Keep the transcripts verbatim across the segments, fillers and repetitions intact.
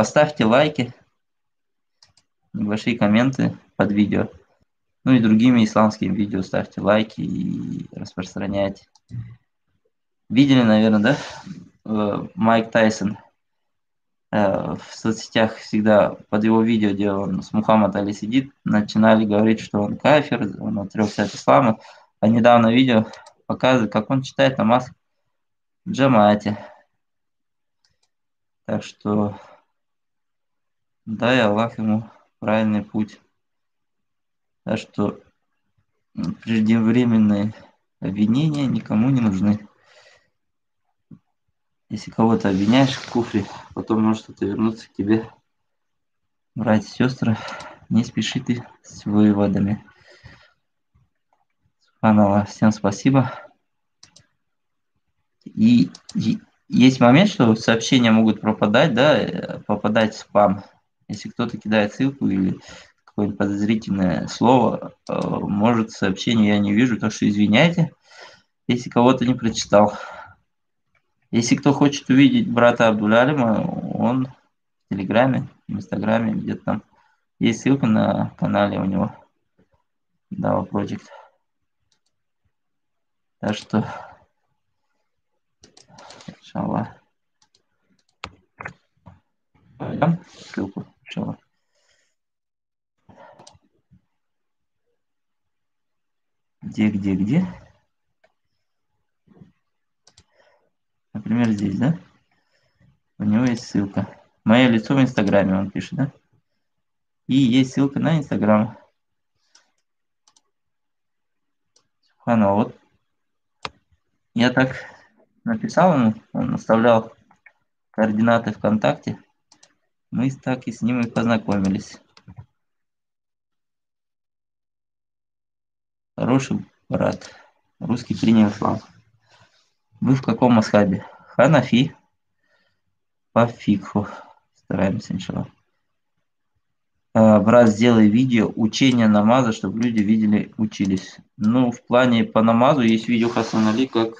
Поставьте лайки, небольшие комменты под видео. Ну и другими исламскими видео ставьте лайки и распространяйте. Видели, наверное, да? Майк Тайсон в соцсетях всегда под его видео, где он с Мухаммад Али сидит, начинали говорить, что он кафир, он отрекся от ислама. А недавно видео показывает, как он читает намаз в джамаате. Так что дай Аллах ему правильный путь. Так что преждевременные обвинения никому не нужны. Если кого-то обвиняешь в куфре, потом может это вернуться к тебе. Братья и сестры, не спеши ты с выводами. Субханаллах, всем спасибо. И, и есть момент, что сообщения могут пропадать, да, попадать в спам. Если кто-то кидает ссылку или какое-нибудь подозрительное слово, может сообщение я не вижу, так что извиняйте, если кого-то не прочитал. Если кто хочет увидеть брата Абдулялима, он в Телеграме, в Инстаграме, где-то там есть ссылка на канале у него. Дава Project. Так что, иншаллах. Пойдем ссылку, иншаллах. Где, где, где? Например, здесь, да? У него есть ссылка. Мое лицо в Инстаграме, он пишет, да? И есть ссылка на Инстаграм. Субханаллах, вот. Я так написал ему, он оставлял координаты ВКонтакте. Мы так и с ним и познакомились. Хороший брат. Русский принял ислам. Вы в каком масхабе? Ханафи. По фикху. Стараемся, иншаллах. Брат, сделай видео учения намаза, чтобы люди видели, учились. Ну, в плане по намазу есть видео Хасан Али, как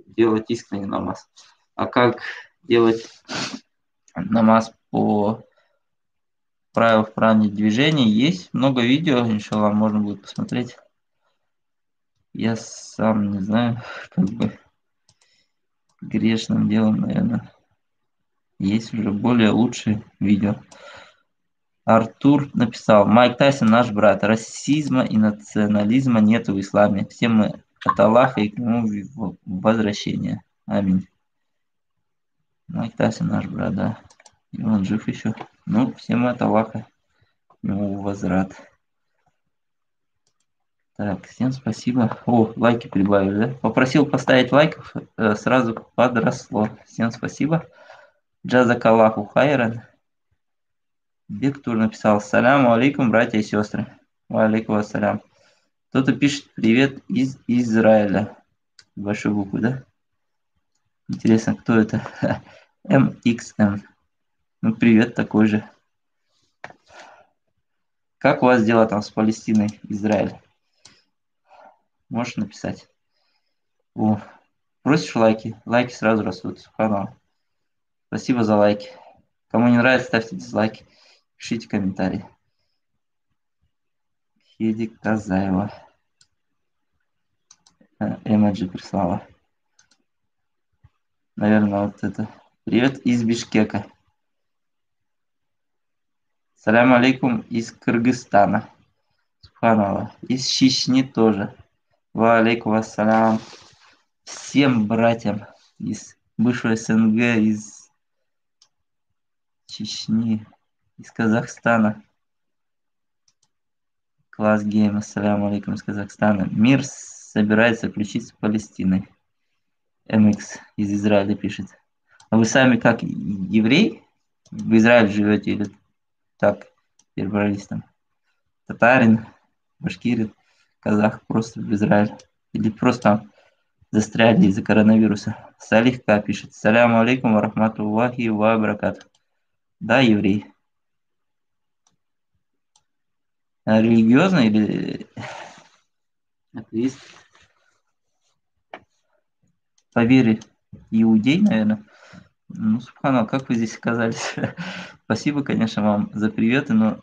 делать искренний намаз. А как делать намаз по правилам в плане движения, есть много видео, иншаллах, можно будет посмотреть. Я сам не знаю, как бы... Грешным делом, наверное. Есть уже более лучшие видео. Артур написал: Майк Тайсон наш брат. Расизма и национализма нет в исламе. Все мы от Аллаха и к нему возвращение. Аминь. Майк Тайсон наш брат, да. И он жив еще. Ну, все мы от Аллаха к нему возврат. Так, всем спасибо. О, лайки прибавили, да? Попросил поставить лайков, сразу подросло. Всем спасибо. Джазакаллаху хайран. Бектур написал: саляму алейкум, братья и сестры. Ва алейкум ассалям. Кто-то пишет: привет из Израиля. Большую букву, да? Интересно, кто это? эм икс эм. Ну, привет такой же. Как у вас дела там с Палестиной, Израиль? Можешь написать. О, просишь лайки? Лайки сразу растут. Субханаллах. Спасибо за лайки. Кому не нравится, ставьте дизлайки. Пишите комментарии. Хеди Казаева. Эмоджи прислала. Наверное, вот это. Привет из Бишкека. Салям алейкум из Кыргызстана. Субханаллах. Из Чечни тоже. Ва алейкум ассалям. Всем братьям из бывшего СНГ, из Чечни, из Казахстана. Класс гейм, ассалям алейкум из Казахстана. Мир собирается включить с Палестиной. эм икс из Израиля пишет. А вы сами как, еврей? В Израиле живете или так, перебрались там? Татарин, башкирин. Казах просто в Израиль. Или просто там застряли из-за коронавируса. Салих пишет: саляму алейкум ва рахматуллахи ва баракат. Да, еврей. А религиозный или атеист? По вере иудей, наверное. Ну, субханаллах, как вы здесь оказались? Спасибо, конечно, вам за приветы, но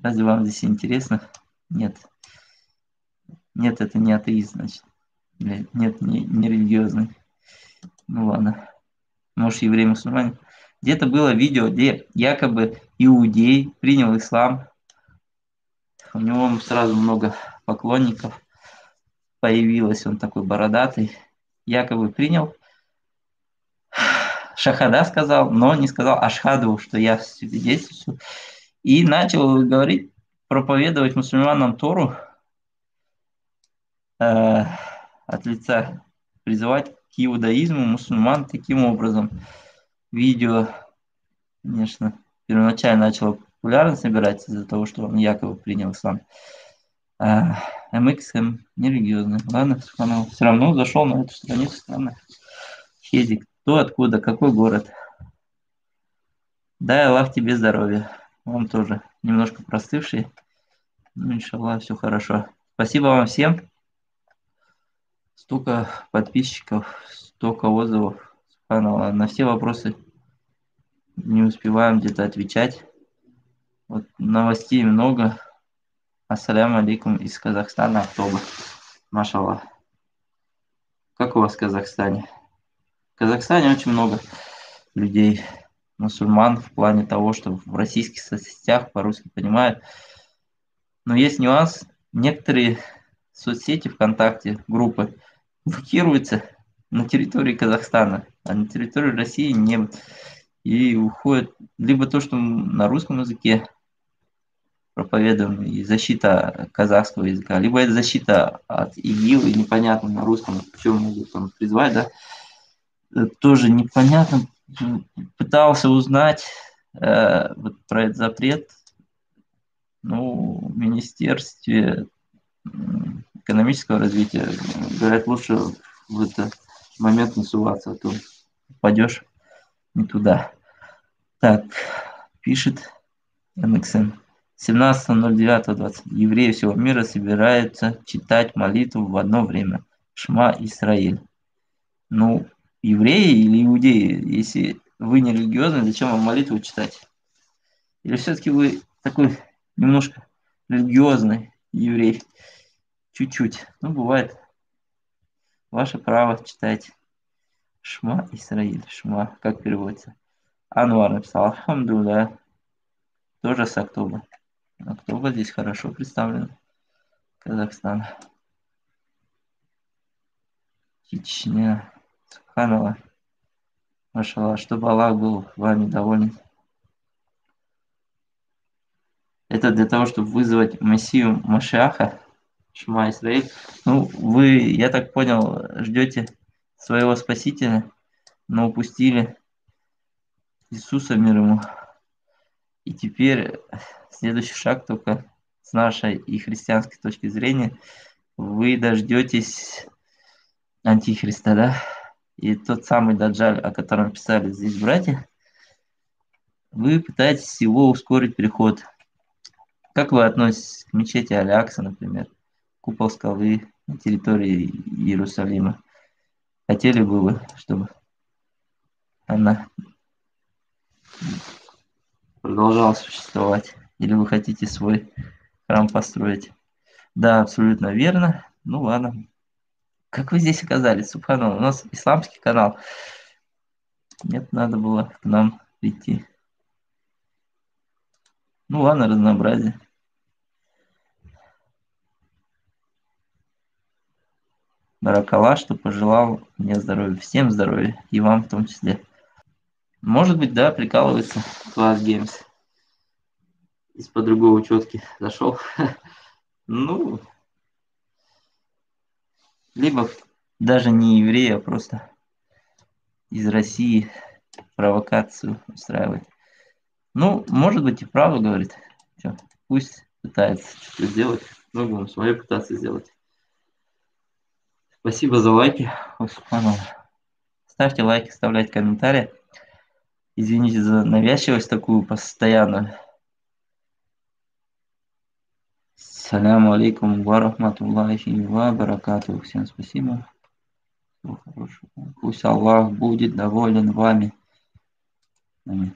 разве вам здесь интересно? Нет. Нет, это не атеист, значит. Нет, не, не религиозный. Ну ладно. Может, еврей-мусульманин. Где-то было видео, где якобы иудей принял ислам. У него сразу много поклонников появилось. Он такой бородатый. Якобы принял. Шахада сказал, но не сказал ашхаду, что я свидетельствую. И начал говорить, проповедовать мусульманам Тору э, от лица, призывать к иудаизму мусульман таким образом. Видео, конечно, первоначально начало популярность набирать из-за того, что он якобы принял ислам. А, эм икс эм нерелигиозный. Ладно, все равно зашел на эту страницу. Странно. Хедик. Кто, откуда, какой город? Дай Аллах тебе здоровья. Вам тоже. Немножко простывший. Ну, иншаллах, все хорошо. Спасибо вам всем. Столько подписчиков, столько отзывов. На все вопросы не успеваем где-то отвечать. Вот новостей много. Ассаляму алейкум из Казахстана, Автобус. Машаллах. Как у вас в Казахстане? В Казахстане очень много людей, мусульман, в плане того, что в российских соцсетях по-русски понимают. Но есть нюанс. Некоторые соцсети ВКонтакте, группы блокируются на территории Казахстана, а на территории России не. И уходит либо то, что на русском языке проповедуем, и защита казахского языка, либо это защита от ИГИЛ, и непонятно на русском, к чему могут там призвать, да, тоже непонятно. Пытался узнать э, вот про этот запрет, ну, в Министерстве экономического развития, говорят, лучше в этот момент не суваться, а то упадешь не туда. Так, пишет эм икс эм. семнадцатого девятого двадцатого. Евреи всего мира собираются читать молитву в одно время. Шма Исраиль. Ну, евреи или иудеи, если вы не религиозны, зачем вам молитву читать? Или все-таки вы такой немножко религиозный еврей? Чуть-чуть. Ну, бывает. Ваше право читать. Шма Исраиль. Шма. Как переводится? Анвар написал. Хамдулла. Тоже с Актуба. Актуба здесь хорошо представлен. Казахстан. Чечня. Субханала. Машалла. Чтобы Аллах был вами доволен. Это для того, чтобы вызвать Мессию Машиаха. Шма Исраиль. Ну, вы, я так понял, ждете своего Спасителя, но упустили Иисуса, мир ему. И теперь следующий шаг только с нашей и христианской точки зрения. Вы дождетесь Антихриста, да? И тот самый Даджаль, о котором писали здесь братья, вы пытаетесь его ускорить приход. Как вы относитесь к мечети Алякса, например, купол скалы на территории Иерусалима? Хотели бы вы, чтобы она продолжала существовать? Или вы хотите свой храм построить? Да, абсолютно верно. Ну ладно. Как вы здесь оказались, субханаллах? У нас исламский канал. Нет, надо было к нам прийти. Ну ладно, разнообразие. Баракалла, что пожелал мне здоровья. Всем здоровья. И вам в том числе. Может быть, да, прикалывается Класс Геймс. Из-под другой учетки зашел. Ну, либо даже не еврея, а просто из России провокацию устраивает. Ну, может быть, и правду говорит. Че, пусть пытается что-то сделать. Ну, будем свое пытаться сделать. Спасибо за лайки. Ставьте лайки, оставляйте комментарии. Извините за навязчивость такую постоянную. Саляму алейкум ва рахматуллахи ва баракатух. Всем спасибо. Пусть Аллах будет доволен вами. Аминь.